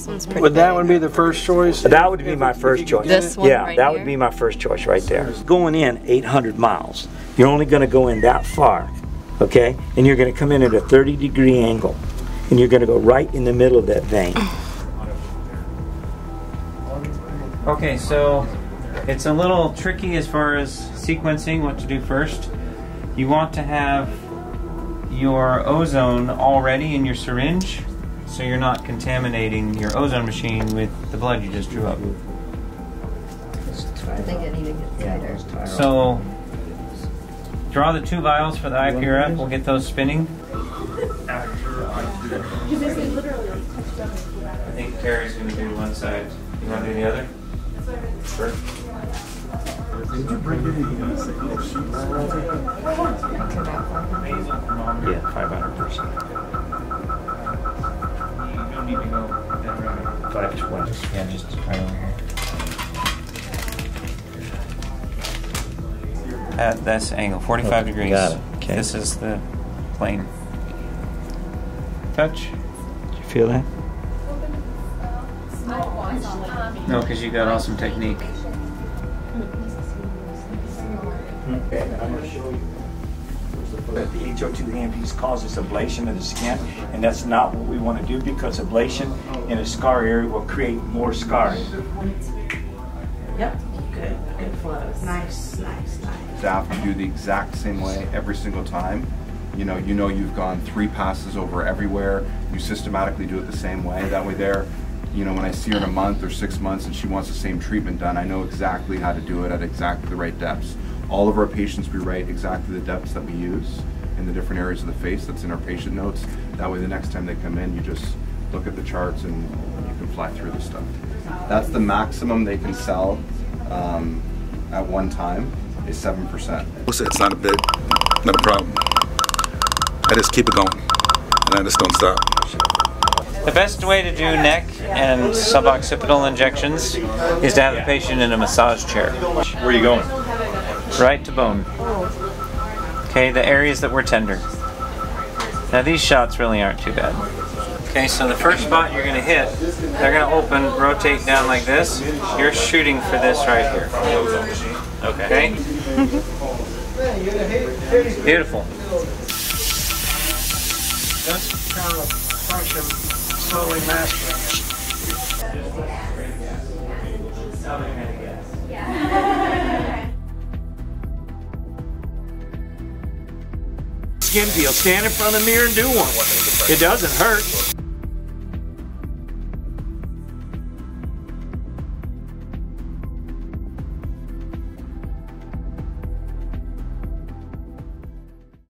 This one's pretty. Would that one be the first choice? That would be my first choice. This one, yeah, that would be my first choice right there. Going in 800 miles, you're only going to go in that far, okay? And you're going to come in at a 30-degree angle, and you're going to go right in the middle of that vein. Okay, so it's a little tricky as far as sequencing what to do first. You want to have your ozone already in your syringe, so you're not contaminating your ozone machine with the blood you just drew up. I think it needed to get tighter. So draw the two vials for the IPRF. We'll get those spinning. I think Carrie's going to do one side. You want to do the other? Sure. Did you bring in the sheet? Yeah, 500%. You don't need to go that route. 520. Yeah, just right over here. At this angle, 45 degrees. Got it. Okay. This is the plane. Touch. Did you feel that? No, because you got awesome technique. Okay, I'm going to show you that the H02 AMP causes ablation of the skin, and that's not what we want to do, because ablation in a scar area will create more scars. Yep. Good. Good flows. Nice, nice, nice. Staff do the exact same way every single time. You know you've gone three passes over everywhere. You systematically do it the same way. That way there, you know, when I see her in a month or 6 months and she wants the same treatment done, I know exactly how to do it at exactly the right depths. All of our patients, we write exactly the depths that we use in the different areas of the face that's in our patient notes. That way the next time they come in, you just look at the charts and you can fly through the stuff. That's the maximum they can sell at one time is 7%. It's not a big, not a problem. I just keep it going and I just don't stop. The best way to do neck and suboccipital injections is to have the patient in a massage chair. Where are you going? Right to bone. Okay, the areas that were tender. Now these shots really aren't too bad. Okay, so the first spot you're going to hit, they're going to open, rotate down like this. You're shooting for this right here. Okay? Beautiful. That's kind of function. Slowly mastering. Skin deal. Stand in front of the mirror and do one. It doesn't hurt.